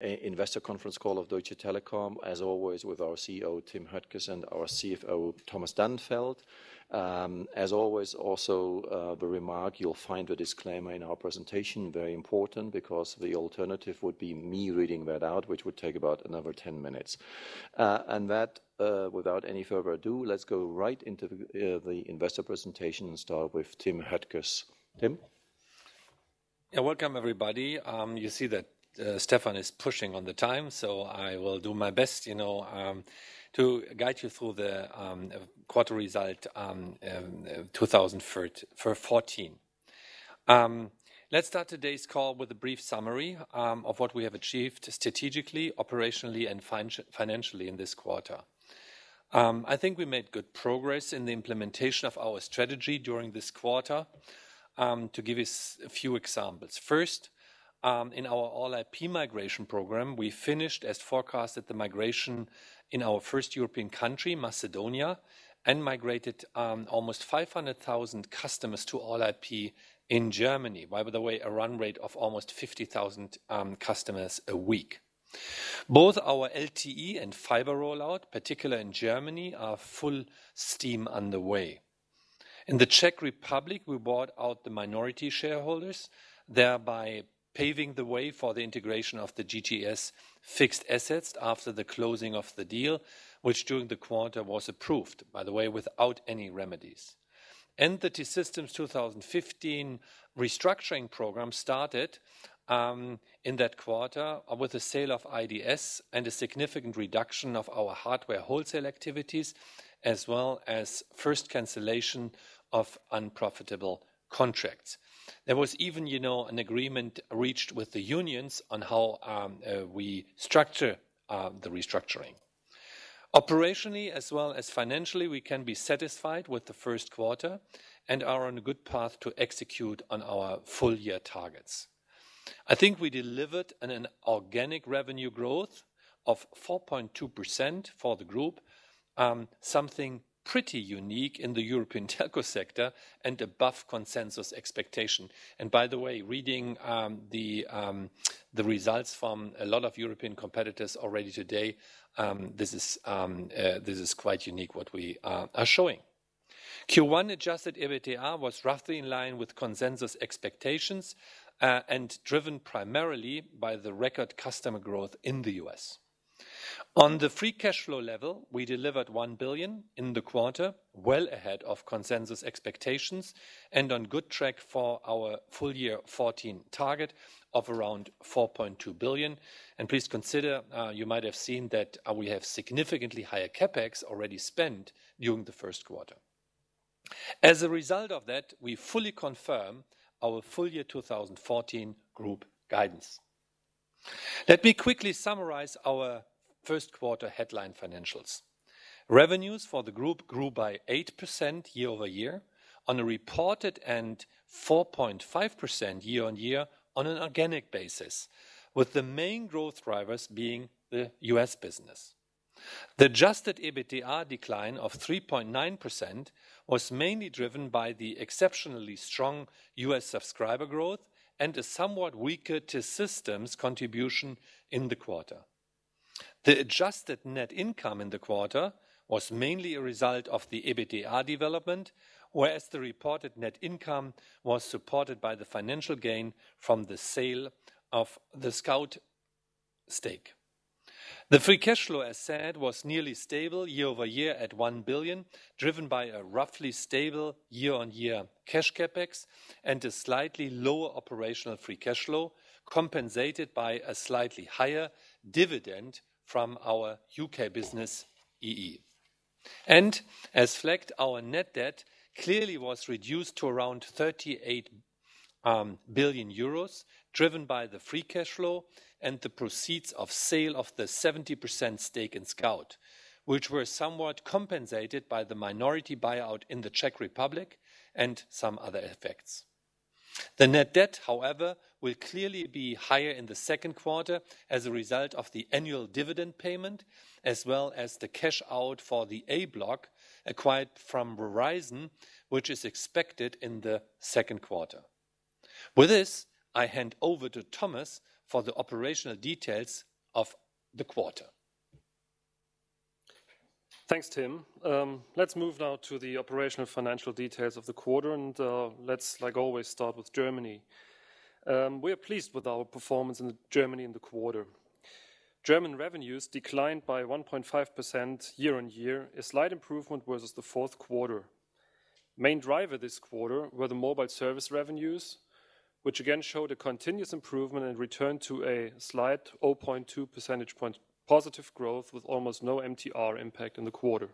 investor conference call of Deutsche Telekom, as always, with our CEO, Tim Höttges, and our CFO, Thomas Dannenfeldt. As always, also the remark, you'll find the disclaimer in our presentation, very important, because the alternative would be me reading that out, which would take about another 10 minutes. And that, without any further ado, let's go right into the investor presentation and start with Tim Höttges. Tim? Yeah, welcome, everybody. You see that Stefan is pushing on the time, so I will do my best, to guide you through the quarter result 2014. Let's start today's call with a brief summary of what we have achieved strategically, operationally, and financially in this quarter. I think we made good progress in the implementation of our strategy during this quarter. To give us a few examples. First, in our all-IP migration program, we finished, as forecasted, the migration in our first European country, Macedonia, and migrated almost 500,000 customers to all-IP in Germany, by the way, a run rate of almost 50,000 customers a week. Both our LTE and fiber rollout, particularly in Germany, are full steam underway. In the Czech Republic, we bought out the minority shareholders, thereby paving the way for the integration of the GTS fixed assets after the closing of the deal, which during the quarter was approved, by the way, without any remedies. And the T-Systems 2015 restructuring program started in that quarter with the sale of IDS and a significant reduction of our hardware wholesale activities, as well as first cancellation of unprofitable contracts. There was even, an agreement reached with the unions on how we structure the restructuring. Operationally, as well as financially, we can be satisfied with the first quarter and are on a good path to execute on our full-year targets. I think we delivered an organic revenue growth of 4.2% for the group, something pretty unique in the European telco sector and above consensus expectation. And by the way, reading the results from a lot of European competitors already today, this is quite unique what we are showing. Q1 adjusted EBITDA was roughly in line with consensus expectations and driven primarily by the record customer growth in the US. On the free cash flow level, we delivered 1 billion in the quarter, well ahead of consensus expectations and on good track for our full year 14 target of around 4.2 billion. And please consider, you might have seen that we have significantly higher CapEx already spent during the first quarter. As a result of that, we fully confirm our full year 2014 group guidance. Let me quickly summarize our first quarter headline financials. Revenues for the group grew by 8% year over year on a reported and 4.5% year on year on an organic basis, with the main growth drivers being the US business. The adjusted EBITDA decline of 3.9% was mainly driven by the exceptionally strong US subscriber growth and a somewhat weaker T-Systems contribution in the quarter. The adjusted net income in the quarter was mainly a result of the EBITDA development, whereas the reported net income was supported by the financial gain from the sale of the Scout stake. The free cash flow, as said, was nearly stable year over year at 1 billion, driven by a roughly stable year-on-year cash capex and a slightly lower operational free cash flow, compensated by a slightly higher dividend from our UK business, EE. And, as flagged, our net debt clearly was reduced to around 38 billion euros, driven by the free cash flow and the proceeds of sale of the 70% stake in Scout, which were somewhat compensated by the minority buyout in the Czech Republic and some other effects. The net debt, however, will clearly be higher in the second quarter as a result of the annual dividend payment, as well as the cash out for the A block acquired from Verizon, which is expected in the second quarter. With this, I hand over to Thomas for the operational details of the quarter. Thanks, Tim. Let's move now to the operational financial details of the quarter, and let's, like always, start with Germany. We are pleased with our performance in Germany in the quarter. German revenues declined by 1.5% year-on-year, a slight improvement versus the fourth quarter. Main driver this quarter were the mobile service revenues, which again showed a continuous improvement and returned to a slight 0.2 percentage point positive growth with almost no MTR impact in the quarter.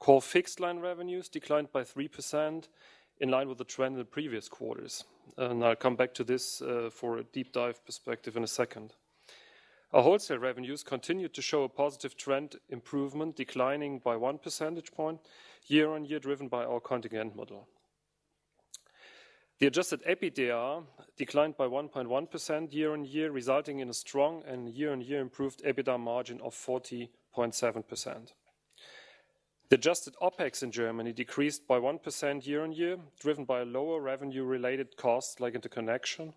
Core fixed line revenues declined by 3%, in line with the trend in the previous quarters. And I'll come back to this for a deep dive perspective in a second. Our wholesale revenues continued to show a positive trend improvement, declining by 1 percentage point year-on-year, driven by our contingent model. The adjusted EBITDA declined by 1.1% year-on-year, resulting in a strong and year-on-year improved EBITDA margin of 40.7%. The adjusted OPEX in Germany decreased by 1% year-on-year, driven by lower revenue-related costs like interconnection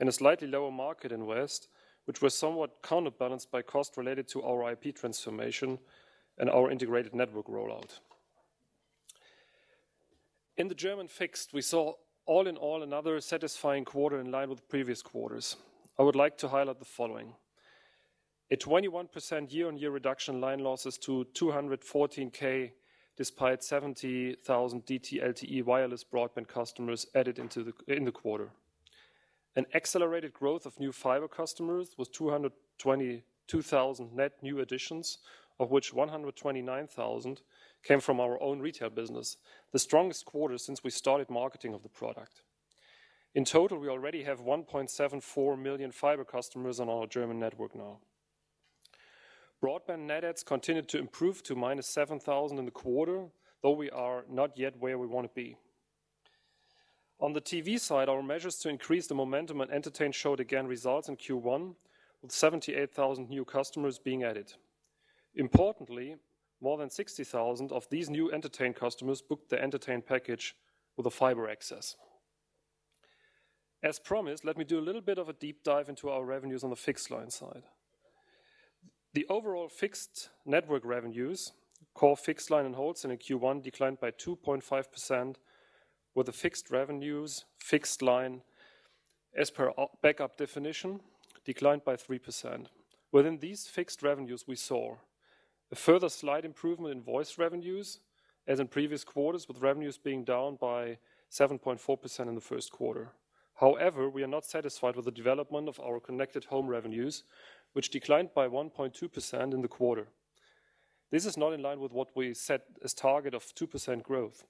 and a slightly lower market invest, which were somewhat counterbalanced by cost related to our IP transformation and our integrated network rollout. In the German fixed, we saw all in all another satisfying quarter in line with previous quarters. I would like to highlight the following. A 21% year-on-year reduction in line losses to 214K, despite 70,000 DTLTE wireless broadband customers added in the quarter. An accelerated growth of new fiber customers with 222,000 net new additions, of which 129,000 came from our own retail business, the strongest quarter since we started marketing of the product. In total, we already have 1.74 million fiber customers on our German network now. Broadband net adds continued to improve to minus 7,000 in the quarter, though we are not yet where we want to be. On the TV side, our measures to increase the momentum and Entertain showed again results in Q1, with 78,000 new customers being added. Importantly, more than 60,000 of these new Entertain customers booked the Entertain package with a fiber access. As promised, let me do a little bit of a deep dive into our revenues on the fixed line side. The overall fixed network revenues, core fixed line and wholesale in Q1 declined by 2.5%, with the fixed revenues, fixed line, as per backup definition, declined by 3%. Within these fixed revenues, we saw a further slight improvement in voice revenues, as in previous quarters, with revenues being down by 7.4% in the first quarter. However, we are not satisfied with the development of our connected home revenues, which declined by 1.2% in the quarter. This is not in line with what we set as target of 2% growth.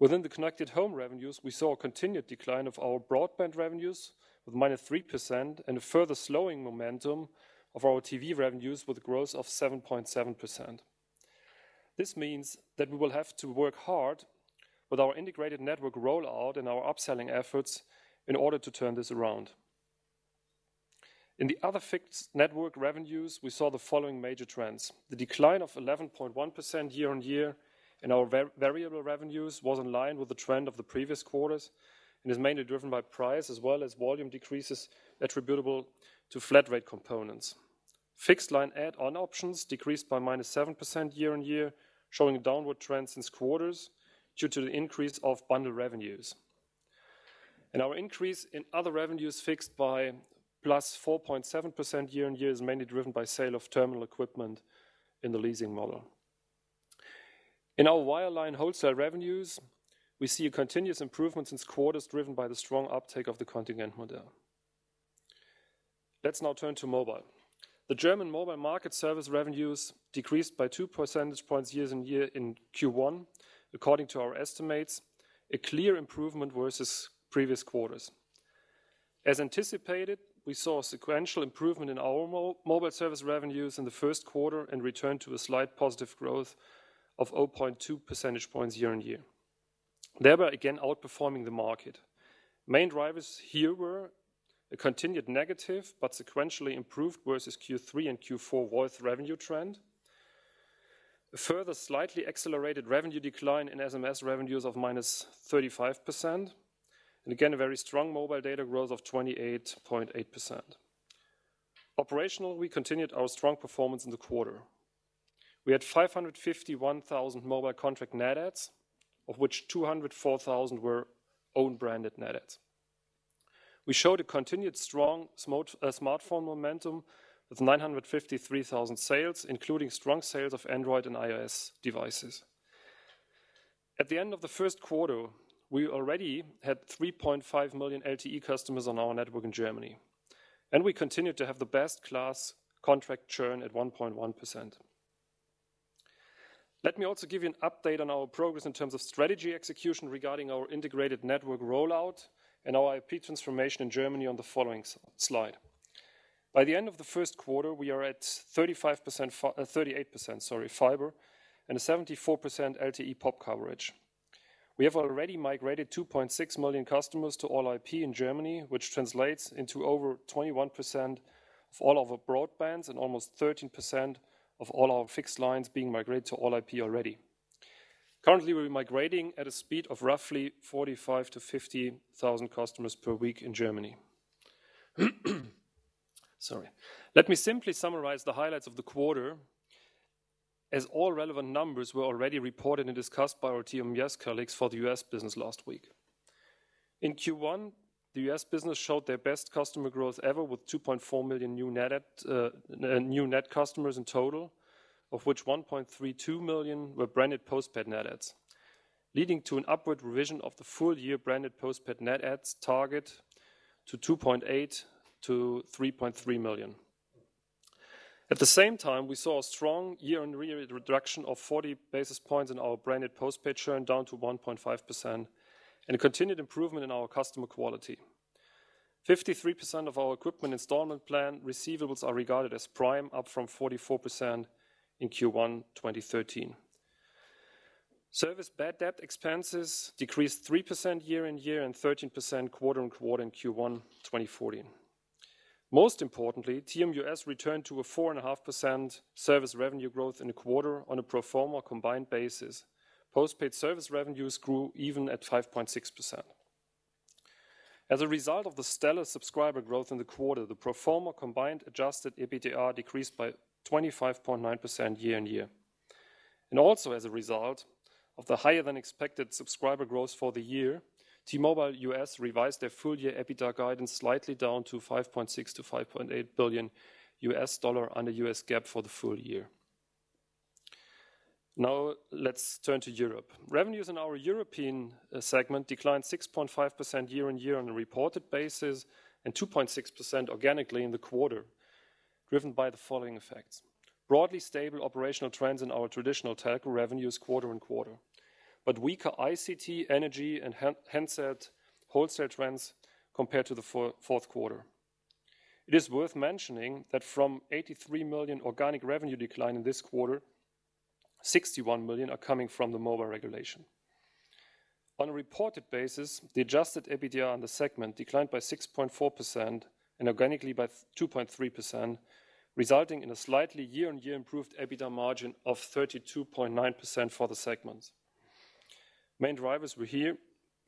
Within the connected home revenues, we saw a continued decline of our broadband revenues with minus 3% and a further slowing momentum of our TV revenues with a growth of 7.7%. This means that we will have to work hard with our integrated network rollout and our upselling efforts in order to turn this around. In the other fixed network revenues, we saw the following major trends. The decline of 11.1% year-on-year and our variable revenues was in line with the trend of the previous quarters and is mainly driven by price as well as volume decreases attributable to flat rate components. Fixed line add-on options decreased by minus 7% year-on-year, showing a downward trend since quarters due to the increase of bundle revenues. And our increase in other revenues fixed by plus 4.7% year-on-year is mainly driven by sale of terminal equipment in the leasing model. In our wireline wholesale revenues, we see a continuous improvement since quarters driven by the strong uptake of the contingent model. Let's now turn to mobile. The German mobile market service revenues decreased by 2 percentage points year-on-year in Q1, according to our estimates, a clear improvement versus previous quarters. As anticipated, we saw a sequential improvement in our mobile service revenues in the first quarter and returned to a slight positive growth of 0.2 percentage points year-on-year, thereby again outperforming the market. Main drivers here were a continued negative but sequentially improved versus Q3 and Q4 voice revenue trend, a further slightly accelerated revenue decline in SMS revenues of minus 35%, and again a very strong mobile data growth of 28.8%. Operational, we continued our strong performance in the quarter. We had 551,000 mobile contract net adds, of which 204,000 were own-branded net adds. We showed a continued strong smartphone momentum with 953,000 sales, including strong sales of Android and iOS devices. At the end of the first quarter, we already had 3.5 million LTE customers on our network in Germany, and we continued to have the best-class contract churn at 1.1%. Let me also give you an update on our progress in terms of strategy execution regarding our integrated network rollout and our IP transformation in Germany on the following slide. By the end of the first quarter, we are at 38% fiber and a 74% LTE POP coverage. We have already migrated 2.6 million customers to all IP in Germany, which translates into over 21% of all of our broadbands and almost 13% of all our fixed lines being migrated to all IP already. Currently, we're migrating at a speed of roughly 45 to 50,000 customers per week in Germany. Sorry. Let me simply summarize the highlights of the quarter, as all relevant numbers were already reported and discussed by our TMUS colleagues for the US business last week. In Q1, the US business showed their best customer growth ever with 2.4 million new net customers in total, of which 1.32 million were branded postpaid net adds, leading to an upward revision of the full-year branded postpaid net adds target to 2.8 to 3.3 million. At the same time, we saw a strong year-on-year reduction of 40 basis points in our branded postpaid churn down to 1.5% and a continued improvement in our customer quality. 53% of our equipment installment plan receivables are regarded as prime, up from 44% in Q1 2013. Service bad debt expenses decreased 3% year-on-year and 13% quarter-on-quarter in Q1 2014. Most importantly, TMUS returned to a 4.5% service revenue growth in a quarter on a pro forma combined basis. Postpaid service revenues grew even at 5.6%. As a result of the stellar subscriber growth in the quarter, the pro forma combined adjusted EBITDA decreased by 25.9% year-on-year. And also as a result of the higher-than-expected subscriber growth for the year, T-Mobile US revised their full-year EBITDA guidance slightly down to 5.6 to 5.8 billion US dollar under US GAAP for the full year. Now let's turn to Europe. Revenues in our European segment declined 6.5% year-on-year on a reported basis and 2.6% organically in the quarter, driven by the following effects. Broadly stable operational trends in our traditional telco revenues quarter-on-quarter. But weaker ICT, energy, and handset wholesale trends compared to the fourth quarter. It is worth mentioning that from 83 million organic revenue decline in this quarter, 61 million are coming from the mobile regulation. On a reported basis, the adjusted EBITDA on the segment declined by 6.4% and organically by 2.3%, resulting in a slightly year-on-year improved EBITDA margin of 32.9% for the segment. Main drivers were here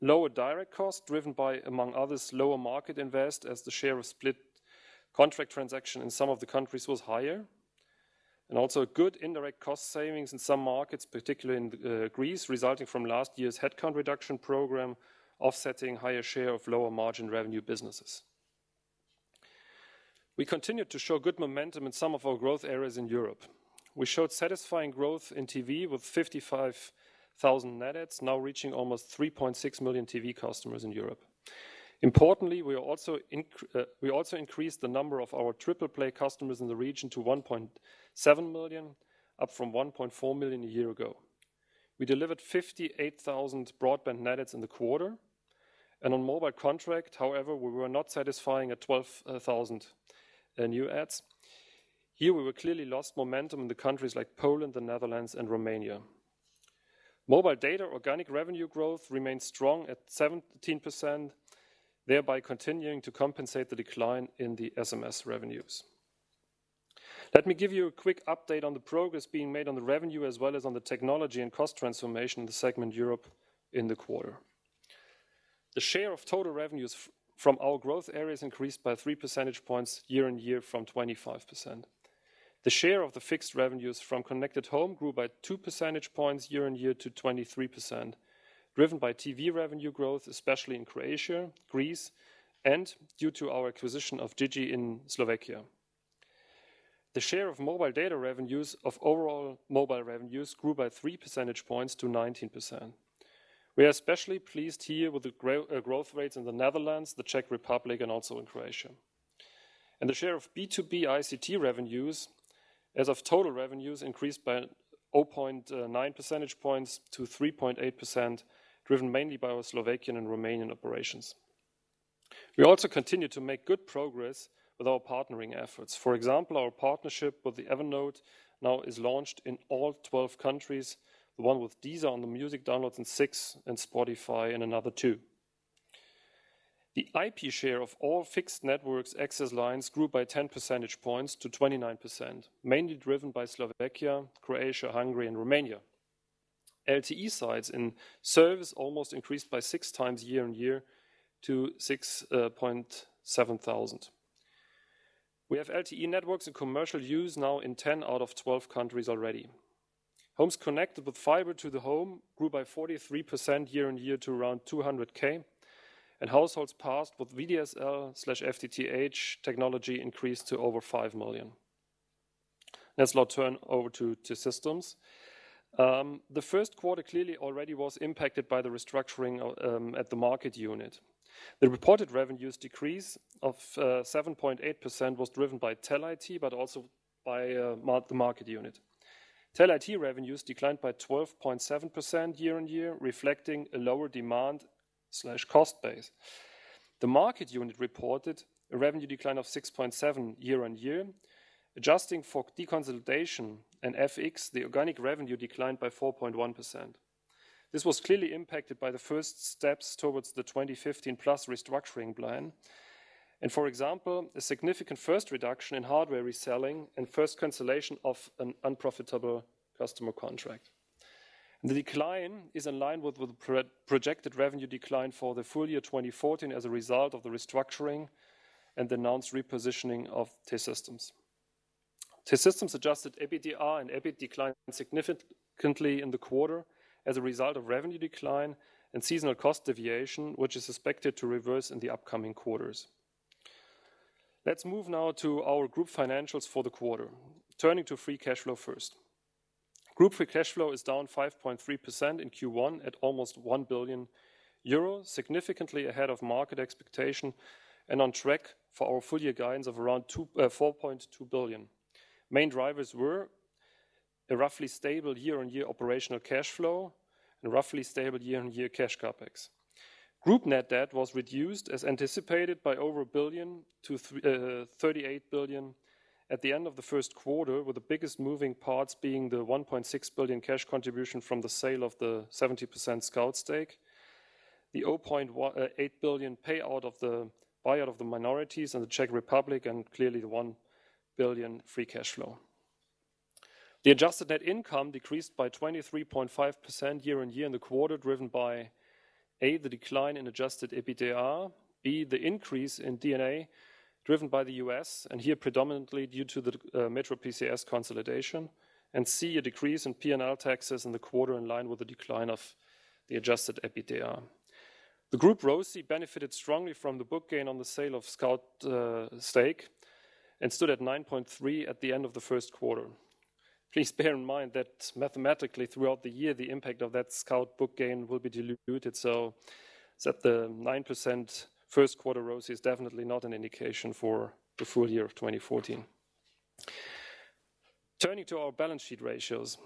lower direct costs driven by, among others, lower market invest as the share of split contract transaction in some of the countries was higher, and also good indirect cost savings in some markets, particularly in Greece, resulting from last year's headcount reduction program, offsetting higher share of lower margin revenue businesses. We continued to show good momentum in some of our growth areas in Europe. We showed satisfying growth in TV with 55,000 net adds, now reaching almost 3.6 million TV customers in Europe. Importantly, we also increased the number of our triple play customers in the region to 1.7 million, up from 1.4 million a year ago. We delivered 58,000 broadband net adds in the quarter, and on mobile contract, however, we were not satisfying at 12,000 new adds. Here we were clearly lost momentum in the countries like Poland, the Netherlands, and Romania. Mobile data organic revenue growth remains strong at 17%, thereby continuing to compensate the decline in the SMS revenues. Let me give you a quick update on the progress being made on the revenue as well as on the technology and cost transformation in the segment Europe in the quarter. The share of total revenues from our growth areas increased by 3 percentage points year on year from 25%. The share of the fixed revenues from connected home grew by 2 percentage points year on year to 23%, driven by TV revenue growth, especially in Croatia, Greece, and due to our acquisition of Digi in Slovakia. The share of mobile data revenues of overall mobile revenues grew by 3 percentage points to 19%. We are especially pleased here with the growth rates in the Netherlands, the Czech Republic, and also in Croatia. And the share of B2B ICT revenues as of total revenues increased by 0.9 percentage points to 3.8%, driven mainly by our Slovakian and Romanian operations. We also continue to make good progress with our partnering efforts. For example, our partnership with the Evernote now is launched in all 12 countries, the one with Deezer on the music downloads in 6 and Spotify in another 2. The IP share of all fixed networks access lines grew by 10 percentage points to 29%, mainly driven by Slovakia, Croatia, Hungary, and Romania. LTE sites in service almost increased by 6 times year on year to 6,700. We have LTE networks in commercial use now in 10 out of 12 countries already. Homes connected with fiber to the home grew by 43% year on year to around 200,000, and households passed with VDSL/FTTH technology increased to over 5 million. Let's now turn over to T-Systems. The first quarter clearly already was impacted by the restructuring at the market unit. The reported revenues decrease of 7.8% was driven by Tel-IT, but also by the market unit. Tel-IT revenues declined by 12.7% year on year, reflecting a lower demand/cost base. The market unit reported a revenue decline of 6.7% year on year. Adjusting for deconsolidation and FX, the organic revenue declined by 4.1%. This was clearly impacted by the first steps towards the 2015-plus restructuring plan, and, for example, a significant first reduction in hardware reselling and first cancellation of an unprofitable customer contract. The decline is in line with the projected revenue decline for the full year 2014 as a result of the restructuring and the announced repositioning of T-Systems. T-Systems adjusted EBITDA and EBIT declined significantly in the quarter as a result of revenue decline and seasonal cost deviation, which is expected to reverse in the upcoming quarters. Let's move now to our group financials for the quarter, turning to free cash flow first. Group free cash flow is down 5.3% in Q1 at almost 1 billion euro, significantly ahead of market expectation and on track for our full year guidance of around 4.2 billion. Main drivers were a roughly stable year-on-year operational cash flow and roughly stable year-on-year cash capex. Group net debt was reduced as anticipated by over 1 billion to 38 billion at the end of the first quarter, with the biggest moving parts being the 1.6 billion cash contribution from the sale of the 70% Scout stake, the 0.8 billion payout of the buyout of the minorities in the Czech Republic, and clearly the 1 billion free cash flow. The adjusted net income decreased by 23.5% year-on-year in the quarter, driven by A, the decline in adjusted EBITDA, B, the increase in D&A, driven by the US, and here predominantly due to the Metro PCS consolidation, and C, a decrease in P&L taxes in the quarter in line with the decline of the adjusted EBITDA. The group ROCE benefited strongly from the book gain on the sale of Scout stake and stood at 9.3 at the end of the first quarter. Please bear in mind that mathematically throughout the year, the impact of that Scout book gain will be diluted, so that the 9% first quarter ROCE is definitely not an indication for the full year of 2014. Turning to our balance sheet ratios.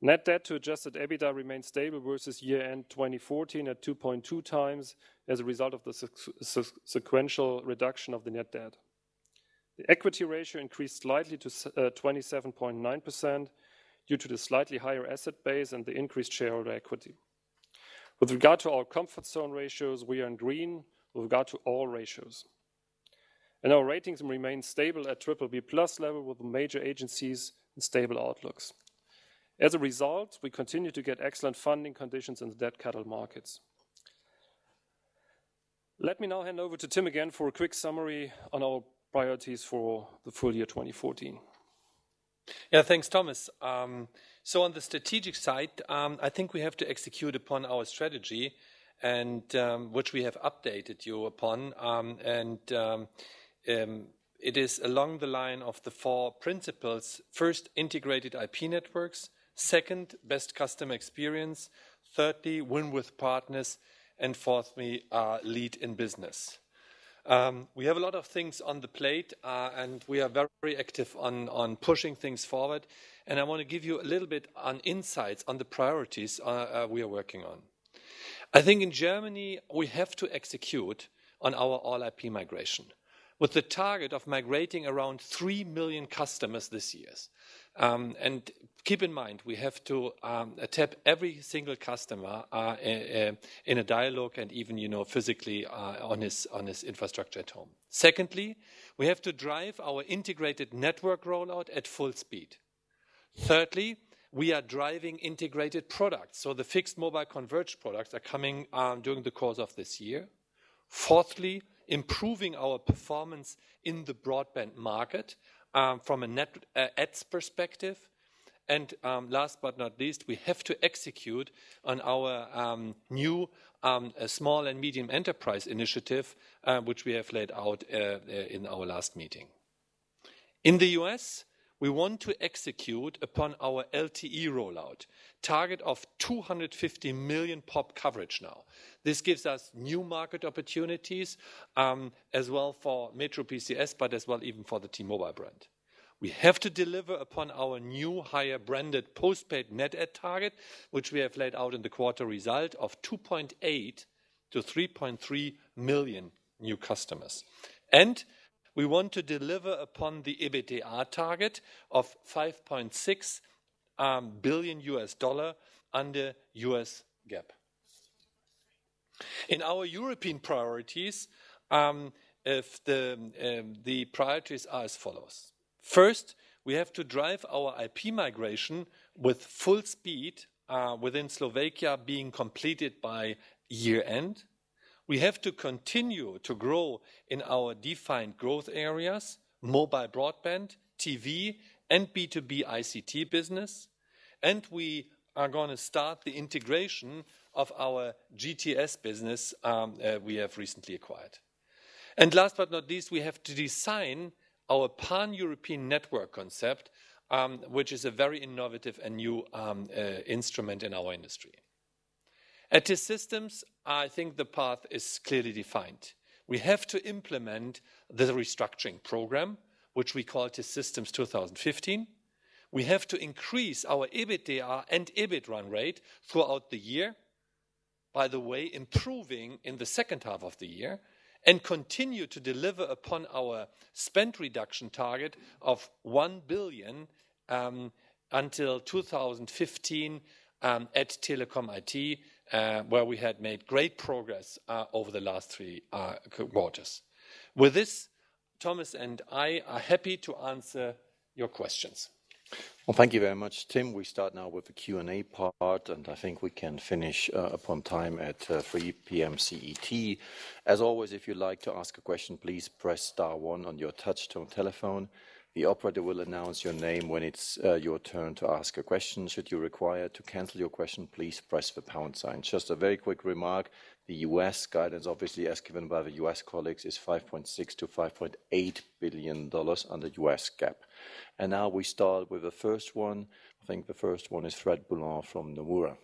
Net debt to adjusted EBITDA remains stable versus year-end 2014 at 2.2 times as a result of the sequential reduction of the net debt. The equity ratio increased slightly to 27.9% due to the slightly higher asset base and the increased shareholder equity. With regard to our comfort zone ratios, we are in green with regard to all ratios. And our ratings remain stable at BBB plus level with the major agencies and stable outlooks. As a result, we continue to get excellent funding conditions in the debt capital markets. Let me now hand over to Tim again for a quick summary on our priorities for the full year 2014. Yeah, thanks, Thomas. So on the strategic side, I think we have to execute upon our strategy, and which we have updated you upon. It is along the line of the four principles. First, integrated IP networks. Second, best customer experience. Thirdly, win with partners. And fourthly, lead in business. We have a lot of things on the plate, and we are very active on pushing things forward. And I want to give you a little bit on insights on the priorities we are working on. I think in Germany, we have to execute on our all-IP migration with the target of migrating around 3 million customers this year. And keep in mind, we have to tap every single customer in a dialogue and even, you know, physically on his infrastructure at home. Secondly, we have to drive our integrated network rollout at full speed. Thirdly, we are driving integrated products. So the fixed mobile converged products are coming during the course of this year. Fourthly, improving our performance in the broadband market from a net ads perspective. And last but not least, we have to execute on our new small and medium enterprise initiative, which we have laid out in our last meeting. In the US, we want to execute upon our LTE rollout, target of 250 million pop coverage now. This gives us new market opportunities as well for Metro PCS, but as well even for the T-Mobile brand. We have to deliver upon our new higher branded postpaid net add target, which we have laid out in the quarter result of 2.8 to 3.3 million new customers. And we want to deliver upon the EBITDA target of $5.6 billion US dollar under US GAAP. In our European priorities, the priorities are as follows. First, we have to drive our IP migration with full speed within Slovakia being completed by year end. We have to continue to grow in our defined growth areas, mobile broadband, TV, and B2B ICT business. And we are going to start the integration of our GTS business we have recently acquired. And last but not least, we have to design our pan-European network concept, which is a very innovative and new instrument in our industry. At T-Systems, I think the path is clearly defined. We have to implement the restructuring program, which we call T-Systems 2015. We have to increase our EBITDA and EBIT run rate throughout the year, by the way, improving in the second half of the year, and continue to deliver upon our spend reduction target of 1 billion until 2015 at Telekom IT, where we had made great progress over the last three quarters. With this, Thomas and I are happy to answer your questions. Well, thank you very much, Tim. We start now with the Q&A part, and I think we can finish upon time at 3 p.m. CET. As always, if you'd like to ask a question, please press star one on your touchtone telephone. The operator will announce your name when it's your turn to ask a question. Should you require to cancel your question, please press the #sign. Just a very quick remark. The U.S. guidance, obviously, as given by the U.S. colleagues, is $5.6 to $5.8 billion under U.S. GAAP. And now we start with the first one. I think the first one is Fred Boulan from Nomura.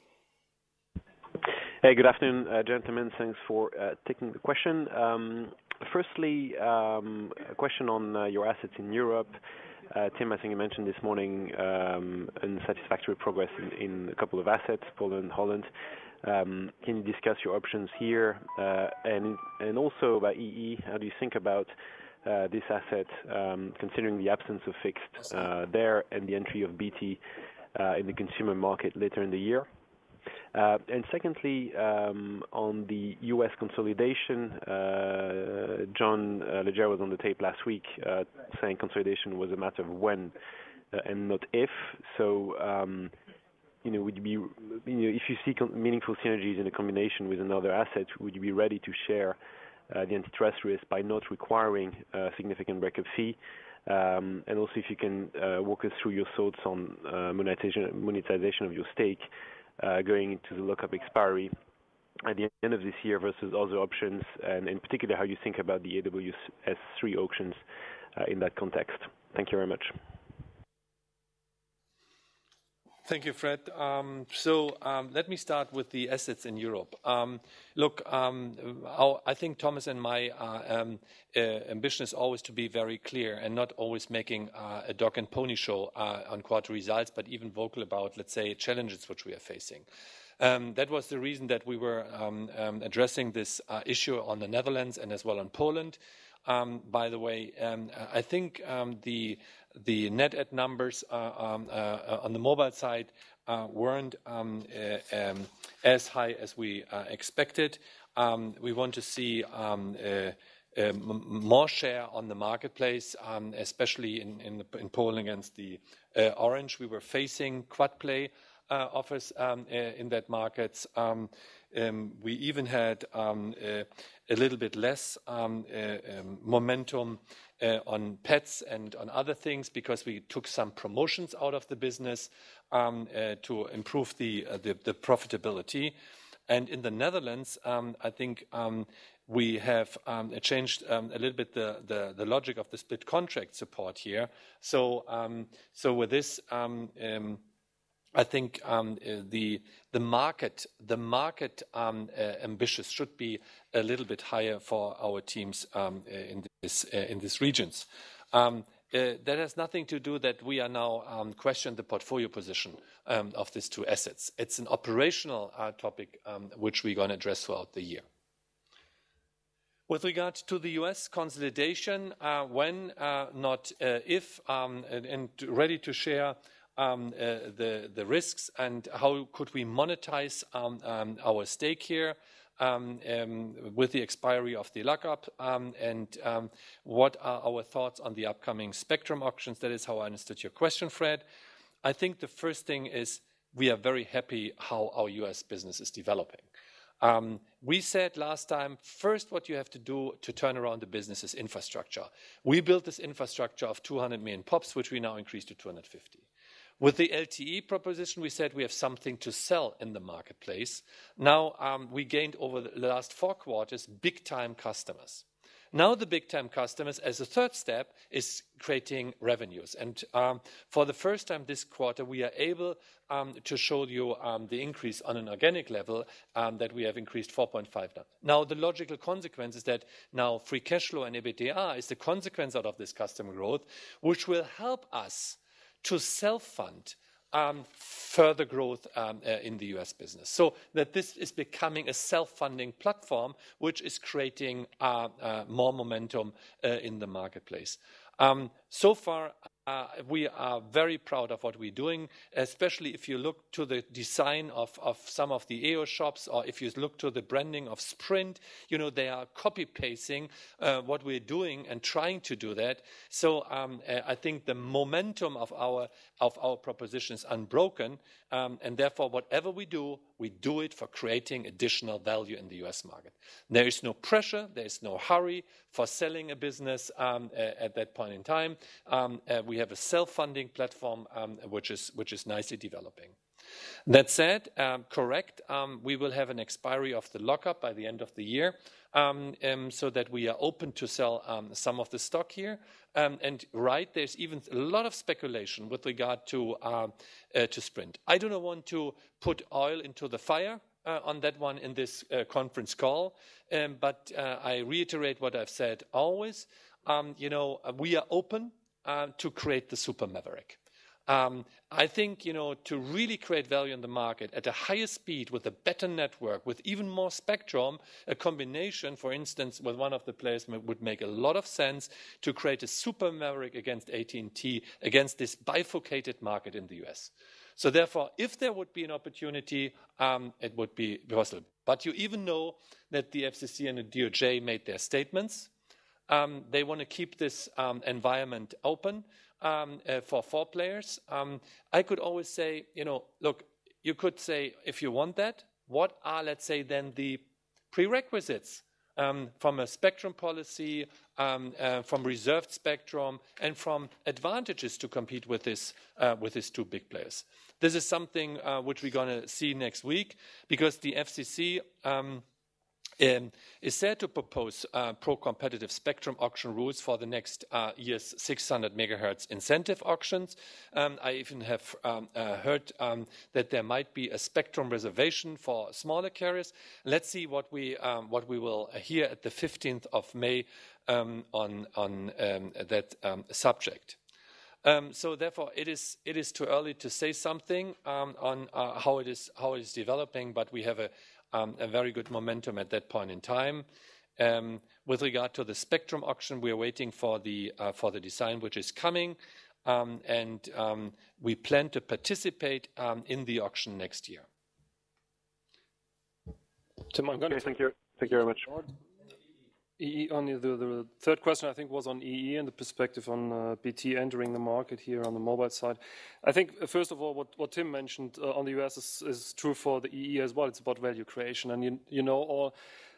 Hey, good afternoon, gentlemen. Thanks for taking the question. Firstly, a question on your assets in Europe. Tim, I think you mentioned this morning unsatisfactory progress in a couple of assets, Poland and Holland. Can you discuss your options here? And also about EE, how do you think about this asset, considering the absence of fixed there and the entry of BT in the consumer market later in the year? And secondly, on the U.S. consolidation, John Leger was on the tape last week saying consolidation was a matter of when and not if. So, would you be, if you see meaningful synergies in a combination with another asset, would you be ready to share the antitrust risk by not requiring a significant breakup fee? And also, if you can walk us through your thoughts on monetization of your stake going into the lockup expiry at the end of this year versus other options, and in particular, how you think about the AWS3 auctions in that context. Thank you very much. Thank you, Fred. Let me start with the assets in Europe. I think Thomas and my ambition is always to be very clear and not always making a dog and pony show on quarter results, but even vocal about, let's say, challenges which we are facing. That was the reason that we were addressing this issue on the Netherlands and as well on Poland. By the way, I think the net add numbers on the mobile side weren't as high as we expected. We want to see more share on the marketplace, especially in Poland against the Orange. We were facing quad play offers in that market. We even had a little bit less momentum on pets and on other things because we took some promotions out of the business to improve the profitability. And in the Netherlands, I think we have changed a little bit the logic of the split contract support here. So with this, I think the market ambitions should be a little bit higher for our teams in these regions. That has nothing to do that we are now questioning the portfolio position of these two assets. It's an operational topic which we're going to address throughout the year. With regard to the U.S. consolidation, when, not if, and ready to share the risks and how could we monetize our stake here with the expiry of the lockup, and what are our thoughts on the upcoming spectrum auctions. That is how I understood your question, Fred. I think the first thing is we are very happy how our U.S. business is developing. We said last time, first what you have to do to turn around the business is infrastructure. We built this infrastructure of 200 million POPs, which we now increased to 250. With the LTE proposition, we said we have something to sell in the marketplace. Now, we gained over the last 4 quarters big-time customers. Now the big-time customers, as a third step, is creating revenues. And for the first time this quarter, we are able to show you the increase on an organic level that we have increased 4.5 now. Now the logical consequence is that now free cash flow and EBITDA is the consequence out of this customer growth, which will help us to self-fund further growth in the U.S. business. So that this is becoming a self-funding platform, which is creating more momentum in the marketplace. So far, we are very proud of what we're doing, especially if you look to the design of some of the AO shops, or if you look to the branding of Sprint, you know, they are copy-pasting what we're doing and trying to do that. So I think the momentum of our proposition is unbroken, and therefore whatever we do it for creating additional value in the U.S. market. There is no pressure, there is no hurry for selling a business at that point in time. We have a self-funding platform which is nicely developing. That said, correct, we will have an expiry of the lockup by the end of the year, so that we are open to sell some of the stock here. And right, there's even a lot of speculation with regard to Sprint. I do not want to put oil into the fire on that one in this conference call, but I reiterate what I've said always. We are open to create the super maverick. I think, to really create value in the market at a higher speed with a better network, with even more spectrum, a combination, for instance, with one of the players would make a lot of sense to create a super maverick against AT&T, against this bifurcated market in the US. So therefore, if there would be an opportunity, it would be possible. But you even know that the FCC and the DOJ made their statements. They want to keep this environment open for 4 players. I could always say, look, you could say, if you want that, what are, let's say, then the prerequisites from a spectrum policy, from reserved spectrum, and from advantages to compete with these two big players. This is something which we're going to see next week, because the FCC is said to propose pro-competitive spectrum auction rules for the next year's 600 megahertz incentive auctions. I even have heard that there might be a spectrum reservation for smaller carriers. Let's see what we will hear at the 15th of May on that subject. So therefore, it is too early to say something on how it is developing, but we have a very good momentum at that point in time. With regard to the spectrum auction, we are waiting for the design, which is coming, and we plan to participate in the auction next year. Tim, I'm going to thank you very much. EE, on the third question, I think, was on EE and the perspective on BT entering the market here on the mobile side. I think, first of all, what Tim mentioned on the US is true for the EE as well. It's about value creation. And you know, all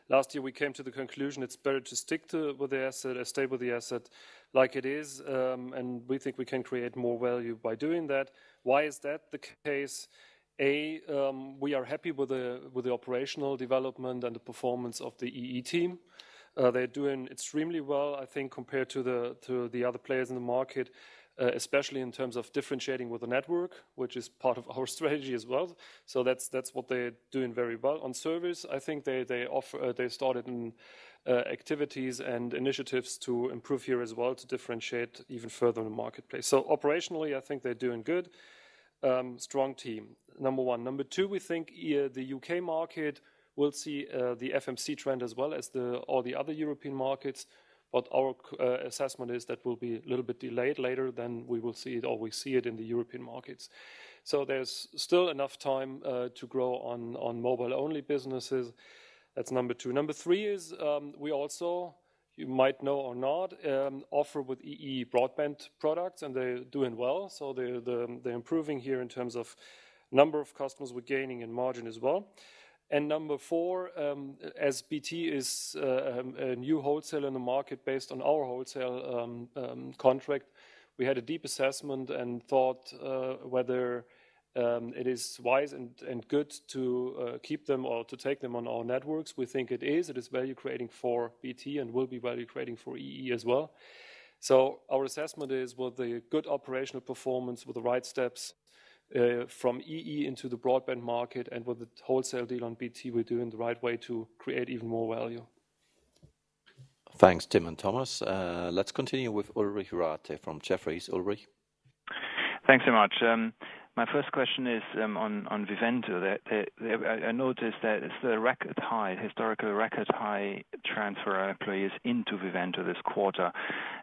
last year we came to the conclusion it's better to stay with the asset like it is, and we think we can create more value by doing that. Why is that the case? We are happy with the operational development and the performance of the EE team. They're doing extremely well, I think, compared to the other players in the market, especially in terms of differentiating with the network, which is part of our strategy as well. So that's what they're doing very well. On service, I think they started in activities and initiatives to improve here as well, to differentiate even further in the marketplace. So operationally, I think they're doing good. Strong team, number one. Number two, we think the UK market will see the FMC trend as well as all the other European markets, but our assessment is that will be a little bit delayed later than we will see it, or we see it in the European markets. So there's still enough time to grow on mobile-only businesses. That's number two. Number three is we also, you might know or not, offer with EE broadband products, and they're doing well. So they're improving here in terms of number of customers we're gaining and margin as well. And number four, as BT is a new wholesaler in the market based on our wholesale contract, we had a deep assessment and thought whether it is wise and good to keep them or to take them on our networks. We think it is. It is value creating for BT and will be value creating for EE as well. So our assessment is, with the good operational performance, with the right steps, from EE into the broadband market, and with the wholesale deal on BT, we're doing the right way to create even more value. Thanks, Tim and Thomas. Let's continue with Ulrich Rathe from Jefferies. Ulrich. Thanks so much. My first question is on Vivento. I noticed that it's the historical record high transfer employees into Vivento this quarter,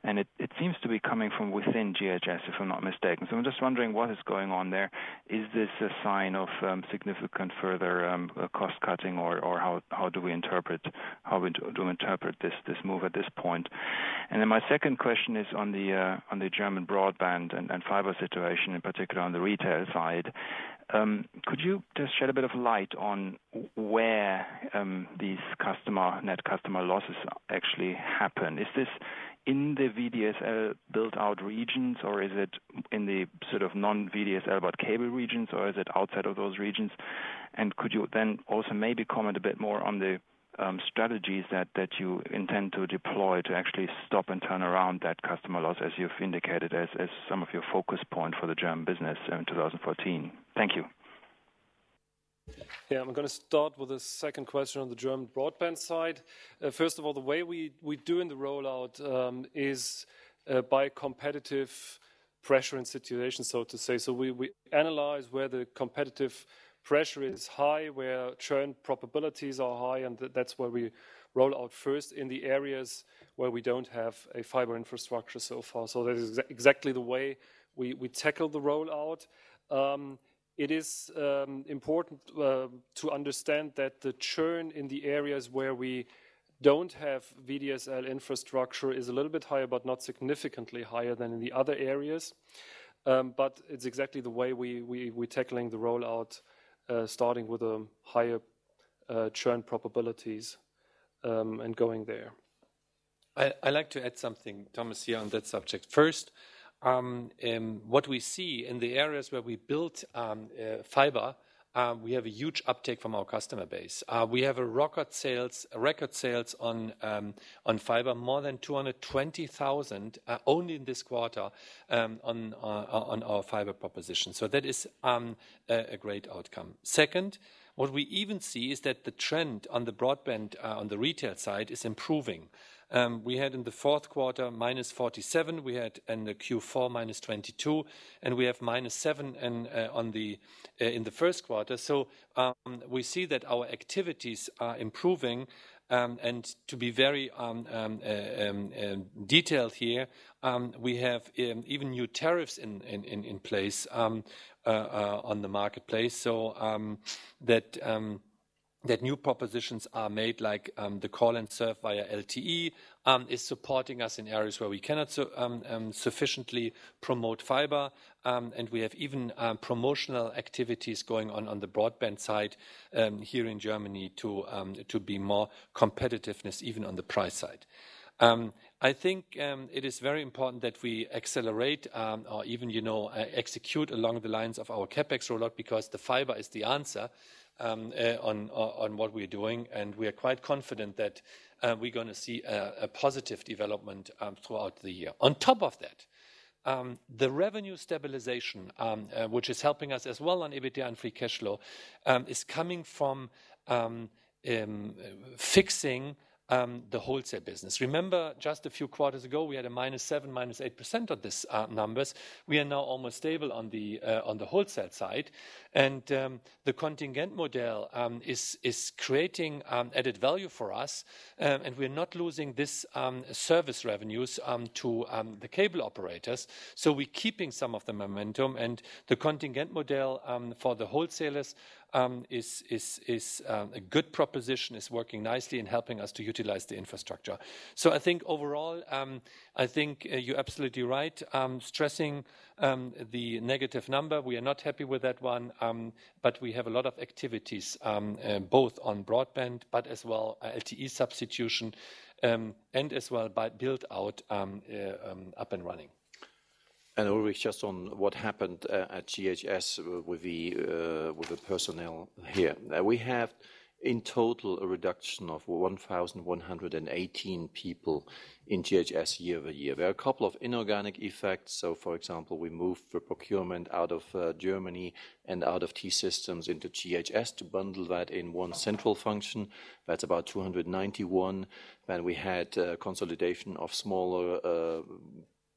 and it seems to be coming from within GHS, if I'm not mistaken. So I'm just wondering what is going on there. Is this a sign of significant further cost cutting, or how do we interpret this move at this point? And then my second question is on the German broadband and fiber situation, in particular on the retail side. Could you just shed a bit of light on where these net customer losses actually happen? Is this in the VDSL built-out regions, or is it in the sort of non-VDSL but cable regions, or is it outside of those regions? And could you then also maybe comment a bit more on the strategies that you intend to deploy to actually stop and turn around that customer loss, as you've indicated as some of your focus point for the German business in 2014. Thank you. Yeah, I'm going to start with the second question on the German broadband side. First of all, the way we do in the rollout is by competitive pressure and situation, so to say. So we analyze where the competitive pressure is high, where churn probabilities are high, and that's where we roll out first, in the areas where we don't have a fiber infrastructure so far. So that is exactly the way we tackle the rollout. It is important to understand that the churn in the areas where we don't have VDSL infrastructure is a little bit higher, but not significantly higher than in the other areas. But it's exactly the way we're tackling the rollout, starting with a higher churn probabilities and going there. I like to add something, Thomas, here on that subject. First, what we see in the areas where we built fiber, we have a huge uptake from our customer base. We have a record sales on fiber, more than 220,000 only in this quarter on our fiber proposition. So that is a great outcome. Second, what we even see is that the trend on the broadband on the retail side is improving. We had in the fourth quarter -47, we had in the Q4 -22, and we have -7 in the first quarter. So we see that our activities are improving. And to be very detailed here, we have even new tariffs in place on the marketplace, so that new propositions are made, like the call and serve via LTE is supporting us in areas where we cannot sufficiently promote fiber, and we have even promotional activities going on the broadband side here in Germany to be more competitiveness even on the price side. I think it is very important that we accelerate or even execute along the lines of our CapEx rollout, because the fiber is the answer on what we're doing, and we are quite confident that we're going to see a positive development throughout the year. On top of that, the revenue stabilization, which is helping us as well on EBITDA and free cash flow, is coming from fixing the wholesale business. Remember, just a few quarters ago, we had a -7%, -8% on this numbers. We are now almost stable on the wholesale side, and the contingent model is creating added value for us, and we're not losing this service revenues to the cable operators. So we're keeping some of the momentum, and the contingent model for the wholesalers is a good proposition, is working nicely in helping us to utilize the infrastructure. So I think overall, I think you're absolutely right, stressing the negative number. We are not happy with that one, but we have a lot of activities, both on broadband, but as well LTE substitution, and as well by build out up and running. And Ulrich, just on what happened at GHS with the personnel here. We have in total a reduction of 1,118 people in GHS year over year. There are a couple of inorganic effects. So, for example, we moved the procurement out of Germany and out of T-Systems into GHS to bundle that in one central function. That's about 291. Then we had consolidation of smaller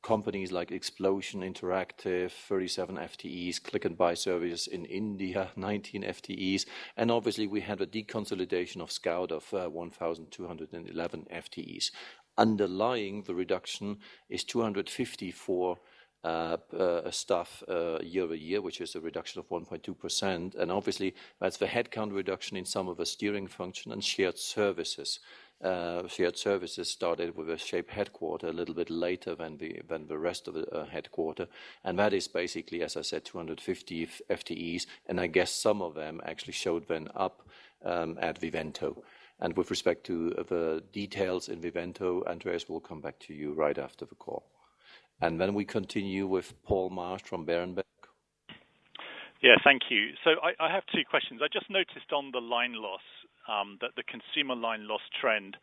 companies like Explosion Interactive, 37 FTEs, Click and Buy Services in India, 19 FTEs. And obviously we had a deconsolidation of Scout of 1,211 FTEs. Underlying the reduction is 254 staff year over year, which is a reduction of 1.2%. And obviously that's the headcount reduction in some of the steering function and shared services. Shared services started with a shape headquarter a little bit later than the rest of the headquarter, and that is basically, as I said, 250 FTEs, and I guess some of them actually showed then up at Vivento. And with respect to the details in Vivento, Andreas will come back to you right after the call. And then we continue with Paul Marsh from Berenberg. Yeah, thank you. So I have two questions. I just noticed on the line loss that the consumer line loss trend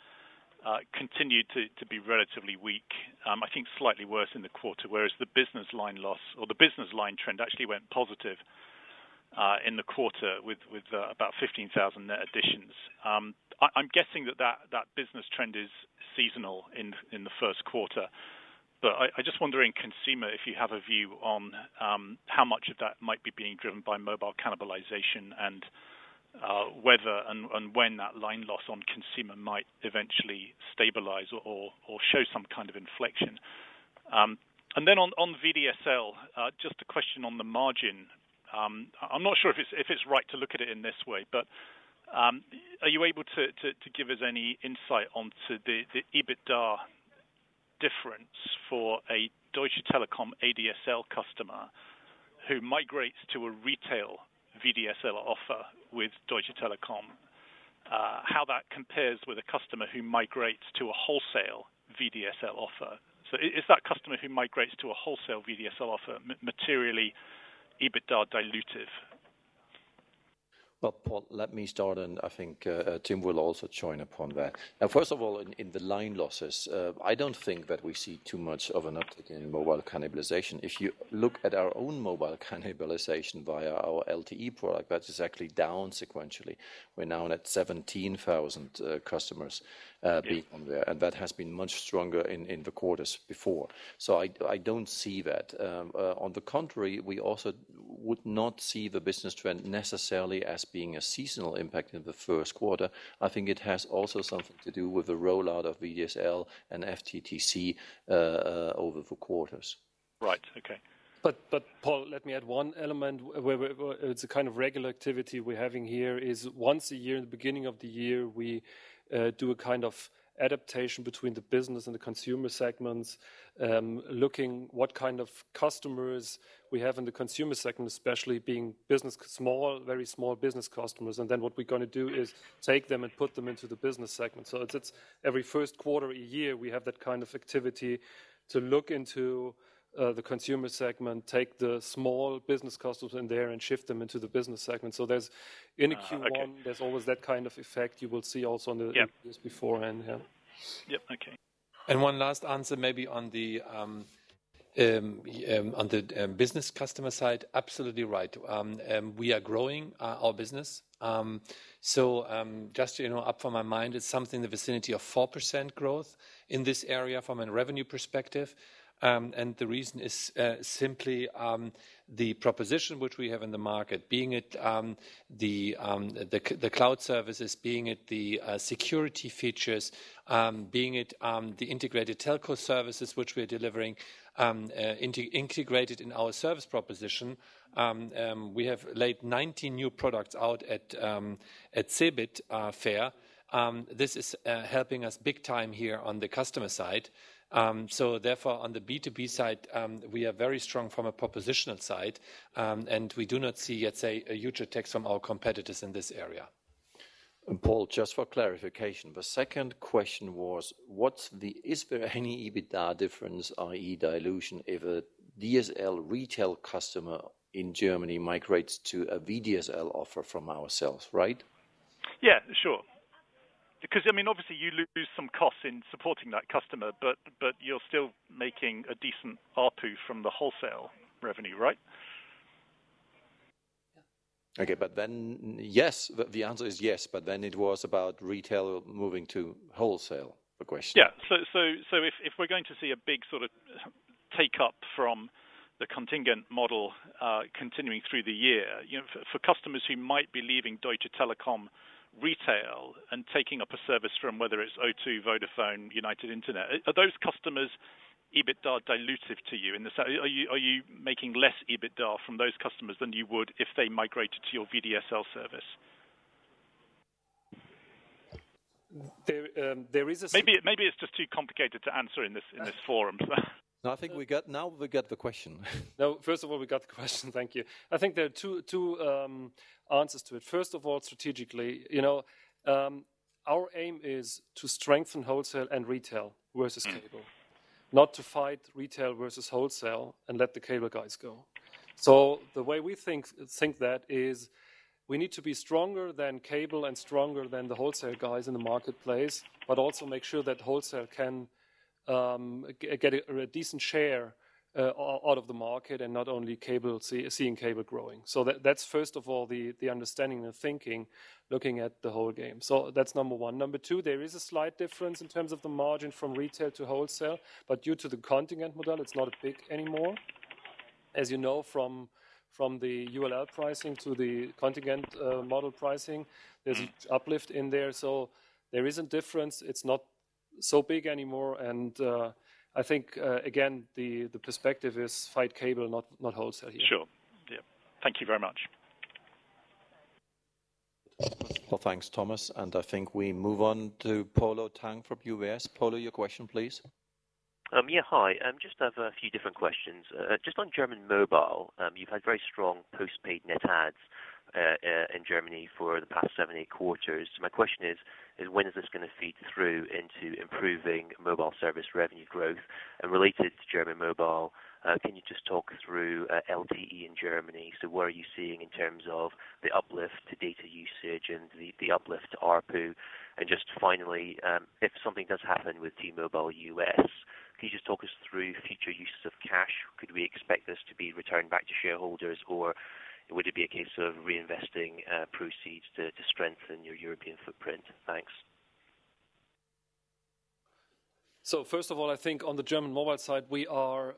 continued to be relatively weak, I think slightly worse in the quarter, whereas the business line loss or the business line trend actually went positive in the quarter with about 15,000 net additions. I'm guessing that business trend is seasonal in the first quarter, but I just wonder in consumer if you have a view on how much of that might be being driven by mobile cannibalization, and whether and when that line loss on consumer might eventually stabilize or show some kind of inflection. And then on VDSL, just a question on the margin. I'm not sure if it's right to look at it in this way, but are you able to give us any insight onto the EBITDA difference for a Deutsche Telekom ADSL customer who migrates to a retail VDSL offer with Deutsche Telekom how that compares with a customer who migrates to a wholesale VDSL offer. So is that customer who migrates to a wholesale VDSL offer materially EBITDA dilutive? Well, Paul, let me start, and I think Tim will also join upon that. Now, first of all, in the line losses, I don't think that we see too much of an uptick in mobile cannibalization. If you look at our own mobile cannibalization via our LTE product, that is actually down sequentially. We're now at 17,000 customers being on there, and that has been much stronger in the quarters before. So I don't see that. On the contrary, we also would not see the business trend necessarily as being a seasonal impact in the first quarter. I think it has also something to do with the rollout of VDSL and FTTC over the quarters. Right, okay. But Paul, let me add one element where it's a kind of regular activity we're having here is once a year, in the beginning of the year, we do a kind of adaptation between the business and the consumer segments, looking what kind of customers we have in the consumer segment, especially being business, small, very small business customers. And then what we're going to do is take them and put them into the business segment. So it's every first quarter a year we have that kind of activity to look into the consumer segment, take the small business customers in there and shift them into the business segment. So there's in a Q1, okay, there's always that kind of effect you will see also on the years beforehand. Yeah. Yep. Okay. And one last answer, maybe on the business customer side. Absolutely right. We are growing our business. Just up from my mind, it's something in the vicinity of 4% growth in this area from a revenue perspective. And the reason is simply the proposition which we have in the market, being it the cloud services, being it the security features, being it the integrated telco services which we are delivering, integrated in our service proposition. We have laid 19 new products out at CeBIT Fair. This is helping us big time here on the customer side. So therefore, on the B2B side, we are very strong from a propositional side, and we do not see, let's say, a huge attack from our competitors in this area. And Paul, just for clarification, the second question was, is there any EBITDA difference, i.e. dilution, if a DSL retail customer in Germany migrates to a VDSL offer from ourselves, right? Yeah, sure. Because, I mean, obviously you lose some costs in supporting that customer, but you're still making a decent ARPU from the wholesale revenue, right? Okay, but then, yes, the answer is yes, but then it was about retail moving to wholesale, the question. Yeah, so if we're going to see a big sort of take-up from the contingent model continuing through the year, for customers who might be leaving Deutsche Telekom retail and taking up a service from whether it's O2, Vodafone, United Internet, are those customers EBITDA dilutive to you? In the sense, are you making less EBITDA from those customers than you would if they migrated to your VDSL service? There is a maybe it's just too complicated to answer in this forum. No, I think we got the question. No, first of all, we got the question. Thank you. I think there are two answers to it. First of all, strategically, our aim is to strengthen wholesale and retail versus cable, not to fight retail versus wholesale and let the cable guys go. So the way we think that is, we need to be stronger than cable and stronger than the wholesale guys in the marketplace, but also make sure that wholesale can get a decent share out of the market and not only cable, seeing cable growing. So that's first of all the understanding and thinking, looking at the whole game. So that's number one. Number two, there is a slight difference in terms of the margin from retail to wholesale, but due to the contingent model, it's not a big anymore. As you know, from the ULL pricing to the contingent model pricing, there's an uplift in there. So there is a difference. It's not so big anymore, and I think again the perspective is fight cable, not wholesale here. Sure. Yeah. Thank you very much. Well, thanks, Thomas, and I think we move on to Polo Tang from UBS. Polo, your question, please. Hi. Just have a few different questions. Just on German mobile, you've had very strong postpaid net adds. in Germany for the past 7-8 quarters. So my question is when is this going to feed through into improving mobile service revenue growth? And related to German mobile, can you just talk through LTE in Germany? So what are you seeing in terms of the uplift to data usage and the uplift to ARPU? And just finally, if something does happen with T-Mobile US, can you just talk us through future uses of cash? Could we expect this to be returned back to shareholders, or would it be a case of reinvesting proceeds to strengthen your European footprint? Thanks. So first of all, I think on the German mobile side, we are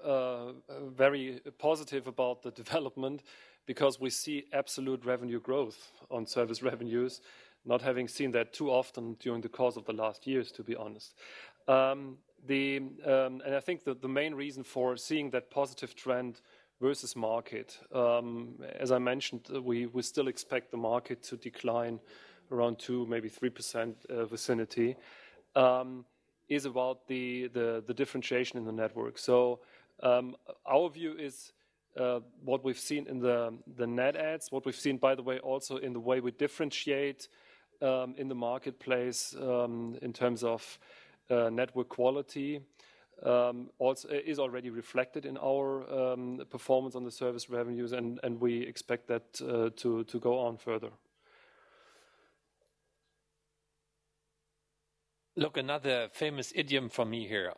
very positive about the development because we see absolute revenue growth on service revenues, not having seen that too often during the course of the last years, to be honest. And I think that the main reason for seeing that positive trend versus market, as I mentioned, we still expect the market to decline around 2%, maybe 3% vicinity. Is about the differentiation in the network. So our view is what we've seen in the net ads, what we've seen, by the way, also in the way we differentiate in the marketplace in terms of network quality, also is already reflected in our performance on the service revenues, and we expect that to go on further. Look, another famous idiom from me here.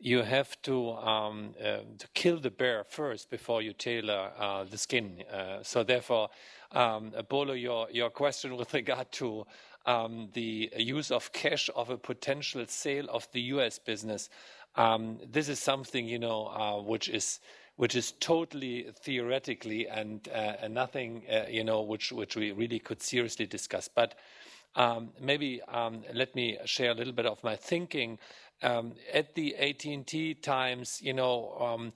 You have to kill the bear first before you tailor the skin. So therefore, Bolo, your question with regard to the use of cash of a potential sale of the U.S. business, this is something, you know, which is totally theoretically and nothing, you know, which we really could seriously discuss. But maybe let me share a little bit of my thinking. At the AT&T times, you know,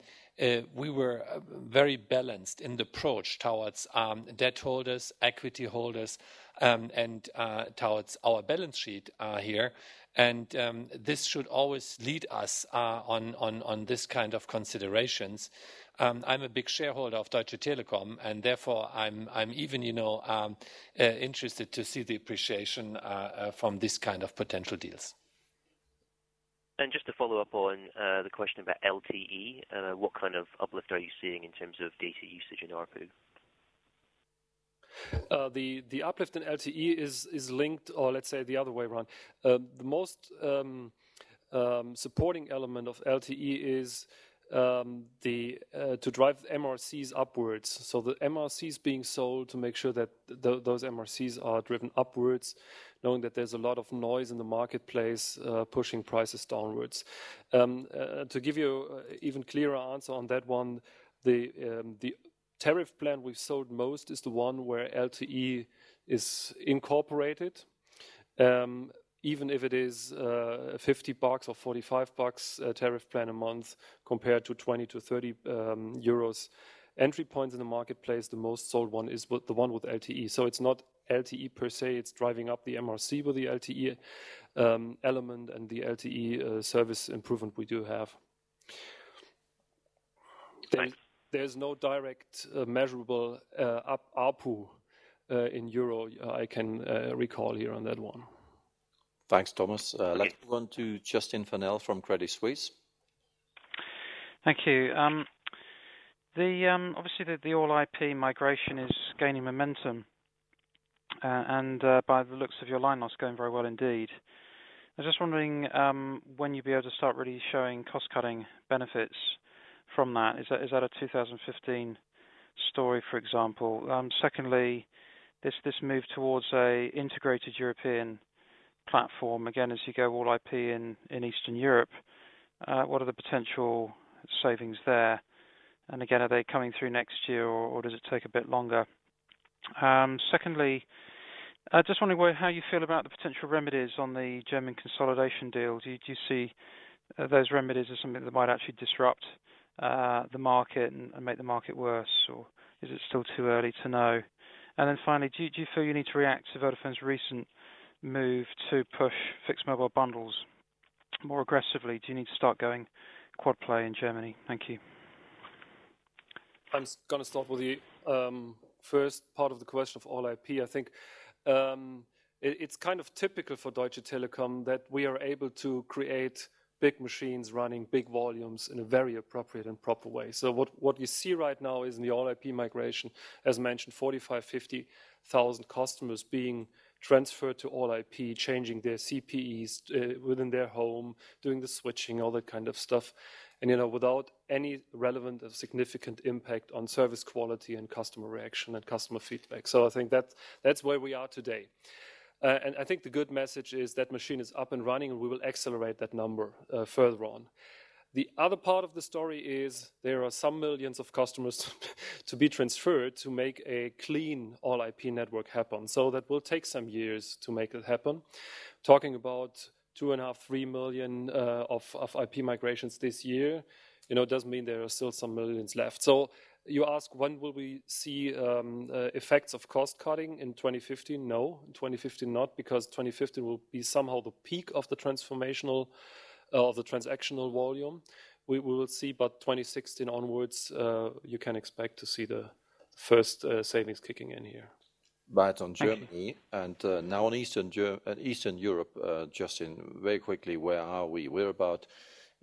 we were very balanced in the approach towards debt holders, equity holders, and towards our balance sheet here. And this should always lead us on this kind of considerations. I'm a big shareholder of Deutsche Telekom, and therefore I'm even, you know, interested to see the appreciation from this kind of potential deals. And just to follow up on the question about LTE, what kind of uplift are you seeing in terms of data usage in ARPU? The uplift in LTE is linked, or let's say the other way around. The most supporting element of LTE is to drive MRCs upwards. So the MRCs being sold, to make sure that those MRCs are driven upwards, knowing that there's a lot of noise in the marketplace pushing prices downwards. To give you an even clearer answer on that one, the tariff plan we've sold most is the one where LTE is incorporated. Even if it is $50 or $45 tariff plan a month compared to 20 to 30 euros entry points in the marketplace, the most sold one is the one with LTE. So it's not LTE per se, it's driving up the MRC with the LTE element and the LTE service improvement we do have. There's no direct measurable ARPU in euro I can recall here on that one. Thanks, Thomas. Let's move on to Justin Fennell from Credit Suisse. Thank you. Obviously, the All-IP migration is gaining momentum, and by the looks of your line loss, going very well indeed. I was just wondering when you'd be able to start really showing cost-cutting benefits from that. Is that a 2015 story, for example? Secondly, this move towards a integrated European platform, again, as you go all IP in Eastern Europe, what are the potential savings there? And again, are they coming through next year, or does it take a bit longer? Secondly, I just wondering how you feel about the potential remedies on the German consolidation deal. Do you see those remedies as something that might actually disrupt the market and make the market worse, or is it still too early to know? And then finally, do you feel you need to react to Vodafone's recent move to push fixed mobile bundles more aggressively? Do you need to start going quad play in Germany? Thank you. I'm going to start with the first part of the question of all IP, I think it's kind of typical for Deutsche Telekom that we are able to create big machines running big volumes in a very appropriate and proper way. So what you see right now is in the all IP migration, as mentioned, 45,000-50,000 customers being transferred to all IP, changing their CPEs within their home, doing the switching, all that kind of stuff. And, you know, without any relevant or significant impact on service quality and customer reaction and customer feedback. So I think that's where we are today. And I think the good message is that machine is up and running, and we will accelerate that number further on. The other part of the story is there are some millions of customers to be transferred to make a clean all-IP network happen. So that will take some years to make it happen. Talking about 2.5–3 million of IP migrations this year, you know, it doesn't mean there are still some millions left. So you ask, when will we see effects of cost cutting in 2015? No, in 2015 not, because 2015 will be somehow the peak of the transformational, of the transactional volume. We will see, but 2016 onwards, you can expect to see the first savings kicking in here. But on Germany and now on Eastern Europe, Justin, very quickly, where are we? We're about,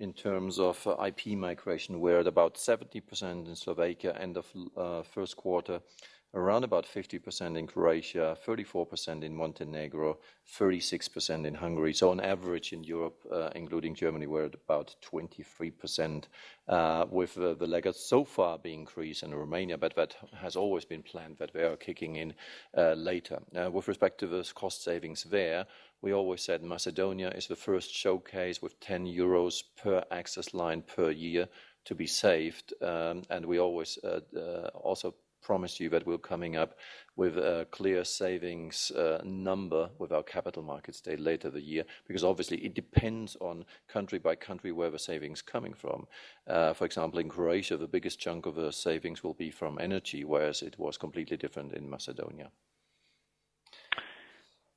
in terms of IP migration, we're at about 70% in Slovakia, end of first quarter, around about 50% in Croatia, 34% in Montenegro, 36% in Hungary. So on average in Europe, including Germany, we're at about 23%, with the laggards so far being Greece and Romania, but that has always been planned that they are kicking in later. With respect to those cost savings there, we always said Macedonia is the first showcase with 10 euros per access line per year to be saved. And we always also promise you that we're coming up with a clear savings number with our capital markets day later the year, because obviously it depends on country by country where the savings coming from. For example, in Croatia, the biggest chunk of the savings will be from energy, whereas it was completely different in Macedonia.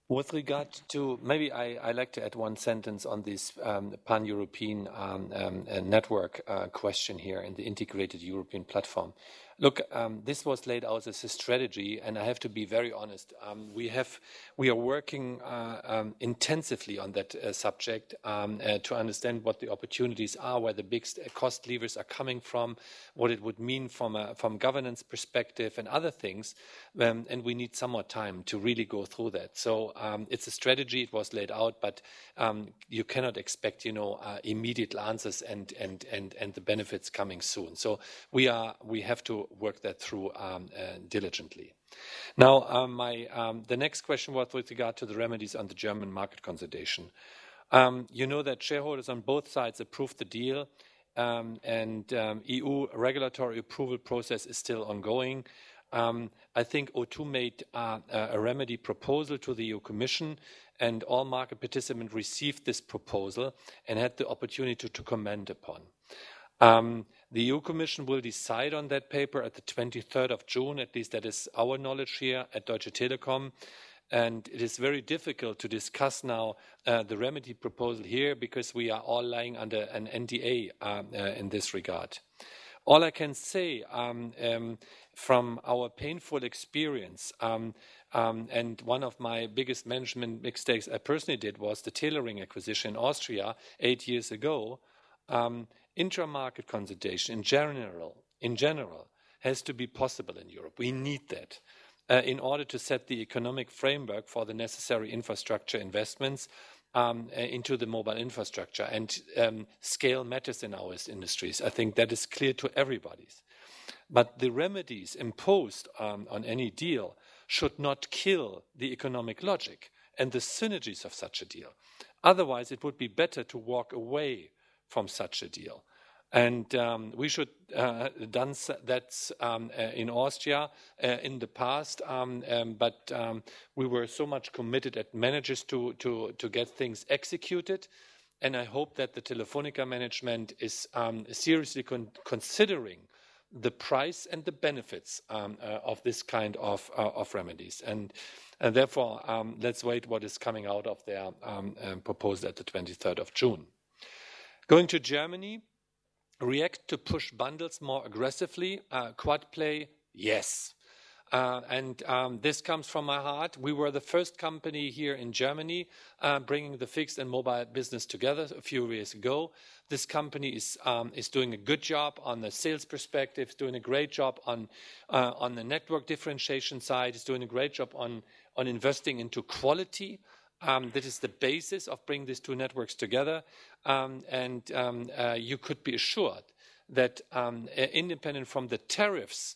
With regard to, maybe I like to add one sentence on this pan-European network question here in the integrated European platform. Look, this was laid out as a strategy, and I have to be very honest. We are working intensively on that subject to understand what the opportunities are, where the big cost levers are coming from, what it would mean from governance perspective and other things. And we need some more time to really go through that. So it's a strategy. It was laid out, but you cannot expect, you know, immediate answers and the benefits coming soon. So we have to work that through diligently. Now, the next question was with regard to the remedies on the German market consolidation. You know that shareholders on both sides approved the deal, and EU regulatory approval process is still ongoing. I think O2 made a remedy proposal to the EU Commission, and all market participants received this proposal and had the opportunity to comment upon. The EU Commission will decide on that paper at the 23rd of June, at least that is our knowledge here at Deutsche Telekom. And it is very difficult to discuss now the remedy proposal here because we are all lying under an NDA in this regard. All I can say from our painful experience, and one of my biggest management mistakes I personally did was the Telering acquisition in Austria 8 years ago. Intra-market consolidation in general, has to be possible in Europe. We need that in order to set the economic framework for the necessary infrastructure investments into the mobile infrastructure. And scale matters in our industries. I think that is clear to everybody. But the remedies imposed on any deal should not kill the economic logic and the synergies of such a deal. Otherwise, it would be better to walk away from such a deal. And we should done that in Austria in the past, but we were so much committed at managers to get things executed, and I hope that the Telefonica management is seriously considering the price and the benefits of this kind of remedies. And therefore, let's wait what is coming out of their proposal at the 23rd of June. Going to Germany, React to push bundles more aggressively. Quad play, yes. This comes from my heart. We were the first company here in Germany bringing the fixed and mobile business together a few years ago. This company is doing a good job on the sales perspective, doing a great job on the network differentiation side, is doing a great job on investing into quality. This is the basis of bringing these two networks together. You could be assured that independent from the tariffs,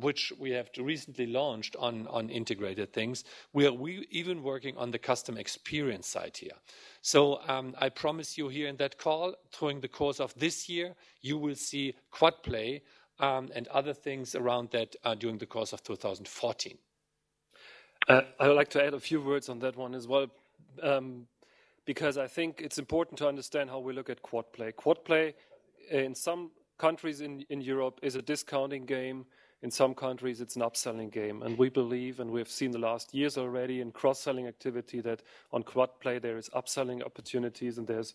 which we have recently launched on integrated things, we are even working on the customer experience side here. So I promise you here in that call, during the course of this year, you will see quad play and other things around that during the course of 2014. I would like to add a few words on that one as well, because I think it's important to understand how we look at quad play. Quad play in some countries in Europe is a discounting game. In some countries, it's an upselling game. And we believe, and we've seen the last years already in cross-selling activity, that on quad play there is upselling opportunities and there's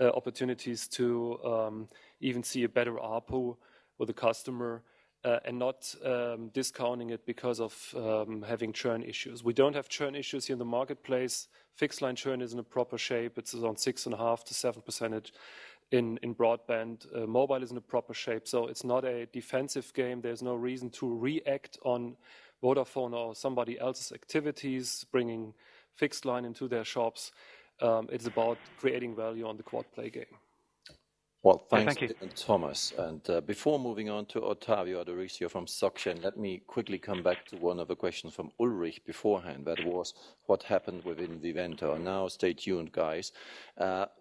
opportunities to even see a better ARPU with the customer and not discounting it because of having churn issues. We don't have churn issues here in the marketplace. Fixed line churn is in a proper shape. It's on 6.5% to 7%. In broadband, mobile is in a proper shape, so it's not a defensive game. There's no reason to react on Vodafone or somebody else's activities, bringing fixed line into their shops. It's about creating value on the quad play game. Well, thanks, thank you, Thomas. And before moving on to Ottavio Adorisio from SocGen, let me quickly come back to one of the questions from Ulrich beforehand. That was what happened within Vivento. And now stay tuned, guys.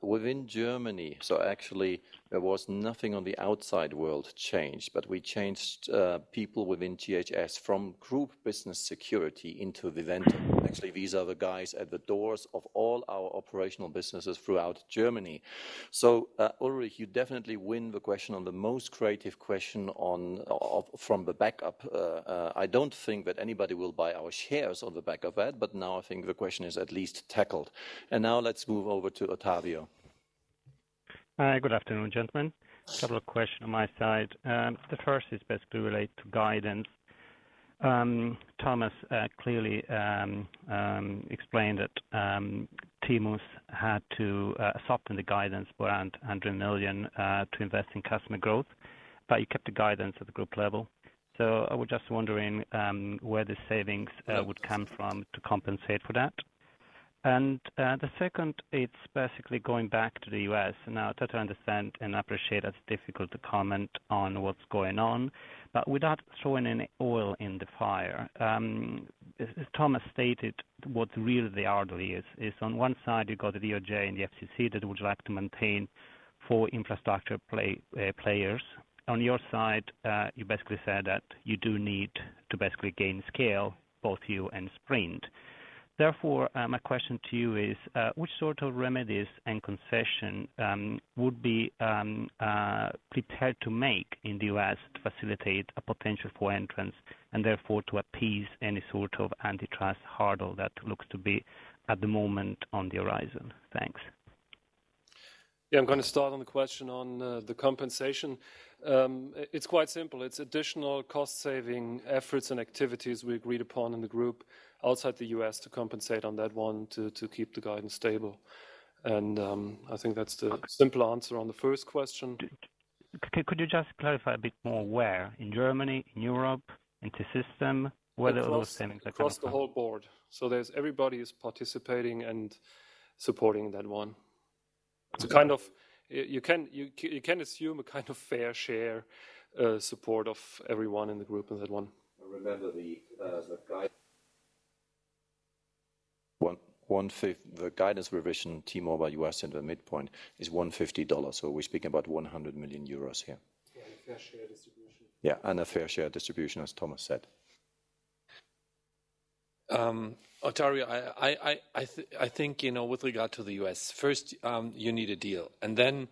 Within Germany, so actually there was nothing on the outside world changed, but we changed people within GHS from group business security into Vivento. Actually, these are the guys at the doors of all our operational businesses throughout Germany. So, Ulrich, you definitely win the question on the most creative question from the backup. I don't think that anybody will buy our shares on the back of that, but now I think the question is at least tackled. And now let's move over to Ottavio. Good afternoon, gentlemen. A couple of questions on my side. The first is basically related to guidance. Thomas clearly explained that TMUS had to soften the guidance for around 100 million to invest in customer growth, but you kept the guidance at the group level. So I was just wondering where the savings would come from to compensate for that. And the second, it's basically going back to the U.S. Now, I totally understand and appreciate it's difficult to comment on what's going on, but without throwing any oil in the fire, as Thomas stated, what really the hurdle is on one side you got the DOJ and the FCC that would like to maintain four infrastructure players. On your side, you basically said that you do need to basically gain scale, both you and Sprint. Therefore, my question to you is, which sort of remedies and concession would be prepared to make in the U.S. to facilitate a potential for entrance and therefore to appease any sort of antitrust hurdle that looks to be at the moment on the horizon? Thanks. Yeah, I'm going to start on the question on the compensation. It's quite simple. It's additional cost-saving efforts and activities we agreed upon in the group outside the U.S. to compensate on that one to keep the guidance stable. And I think that's the simple answer on the first question. Could you just clarify a bit more where? In Germany, in Europe, in T-Systems? Across the whole board. So everybody is participating and supporting that one. It's a kind of you can assume a kind of fair share support of everyone in the group in that one. Remember the guide. One fifth, the guidance revision T-Mobile US in the midpoint is $150. So we're speaking about 100 million euros here. Yeah, a fair share distribution. Yeah, and a fair share distribution, as Thomas said. Ottavio, I think, you know, with regard to the U.S., first you need a deal, and then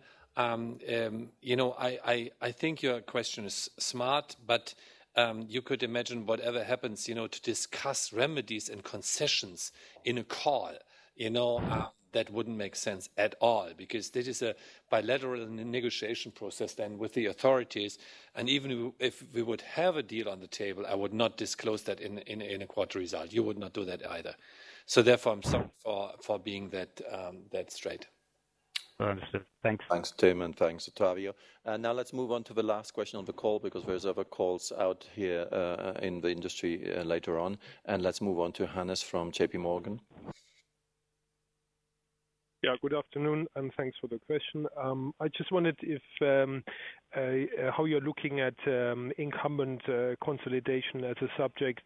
you know, I think your question is smart, but you could imagine whatever happens, you know, to discuss remedies and concessions in a call, you know, that wouldn't make sense at all, because this is a bilateral negotiation process then with the authorities. And even if we would have a deal on the table, I would not disclose that in a quarter result. You would not do that either. So therefore, I'm sorry for being that straight. Understood. Thanks. Thanks, Tim, and thanks, Ottavio. And now let's move on to the last question on the call, because there's other calls out here in the industry later on. And let's move on to Hannes from JP Morgan. Yeah, good afternoon, and thanks for the question. I just wondered if how you're looking at incumbent consolidation as a subject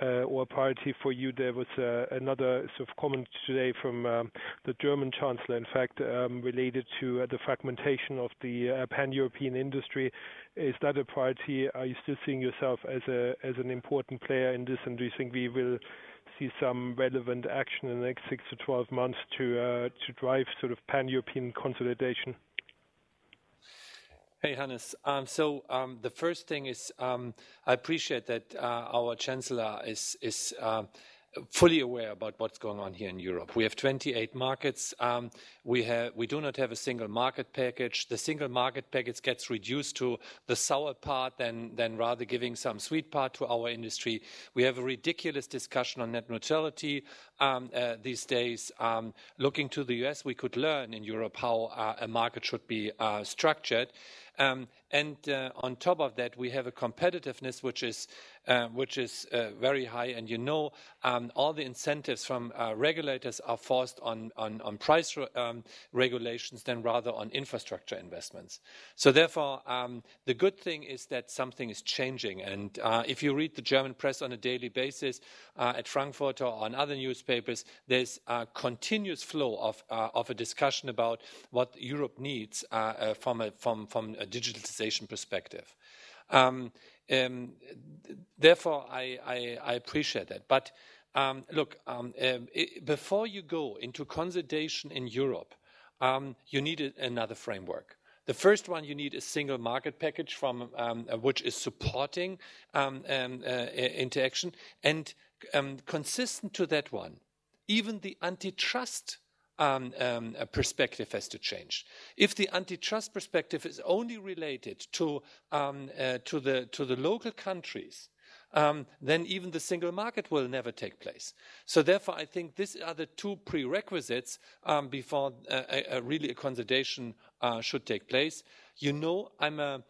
or priority for you. There was another sort of comment today from the German Chancellor, in fact, related to the fragmentation of the pan-European industry. Is that a priority? Are you still seeing yourself as an important player in this, and do you think we will see some relevant action in the next 6 to 12 months to drive sort of pan-European consolidation? Hey, Hannes. The first thing is I appreciate that our Chancellor is fully aware about what's going on here in Europe. We have 28 markets. We do not have a single market package. The single market package gets reduced to the sour part than rather giving some sweet part to our industry. We have a ridiculous discussion on net neutrality these days. Looking to the US, we could learn in Europe how a market should be structured. On top of that, we have a competitiveness which is very high. And all the incentives from regulators are forced on price regulations than rather on infrastructure investments. So therefore, the good thing is that something is changing. And if you read the German press on a daily basis at Frankfurter or on other newspapers, there's a continuous flow of a discussion about what Europe needs from a digitalization perspective. Therefore, I appreciate that. But before you go into consolidation in Europe, you need another framework. The first one you need is single market package from which is supporting interaction. And consistent to that one, even the antitrust a perspective has to change. If the antitrust perspective is only related to the local countries, then even the single market will never take place. So therefore, I think these are the two prerequisites before really a consolidation should take place. You know, I'm a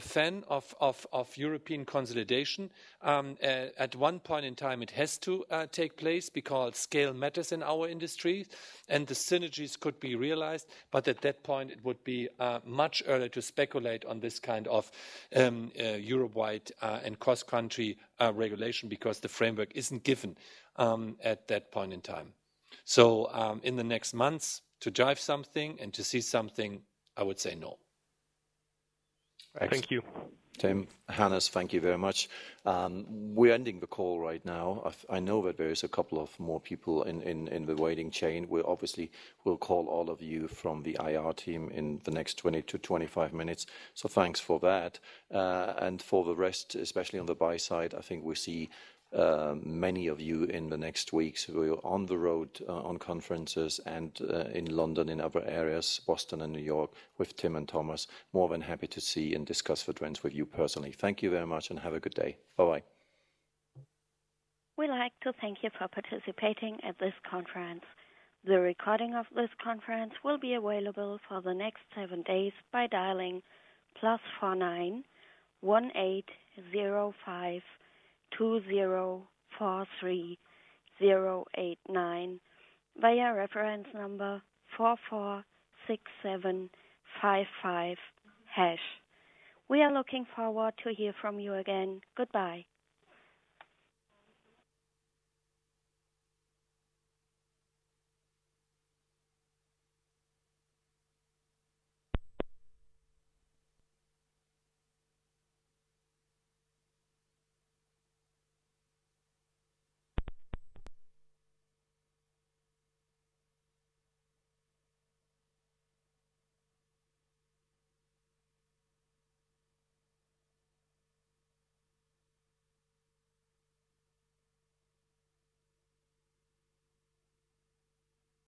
fan of European consolidation. At one point in time, it has to take place because scale matters in our industry, and the synergies could be realized. But at that point, it would be much earlier to speculate on this kind of Europe-wide and cross-country regulation, because the framework isn't given at that point in time. So in the next months, to drive something and to see something, I would say no. Excellent. Thank you, Tim. Hannes, thank you very much. We're ending the call right now. I know that there is a couple of more people in the waiting chain. We obviously will call all of you from the IR team in the next 20 to 25 minutes. So thanks for that. And for the rest, especially on the buy side, I think we see many of you in the next weeks. We're on the road on conferences and in London, in other areas, Boston and New York, with Tim and Thomas. More than happy to see and discuss the trends with you personally. Thank you very much and have a good day. Bye-bye. We'd like to thank you for participating at this conference. The recording of this conference will be available for the next 7 days by dialing +49 1805 2043089 via reference number 446755#. We are looking forward to hear from you again. Goodbye.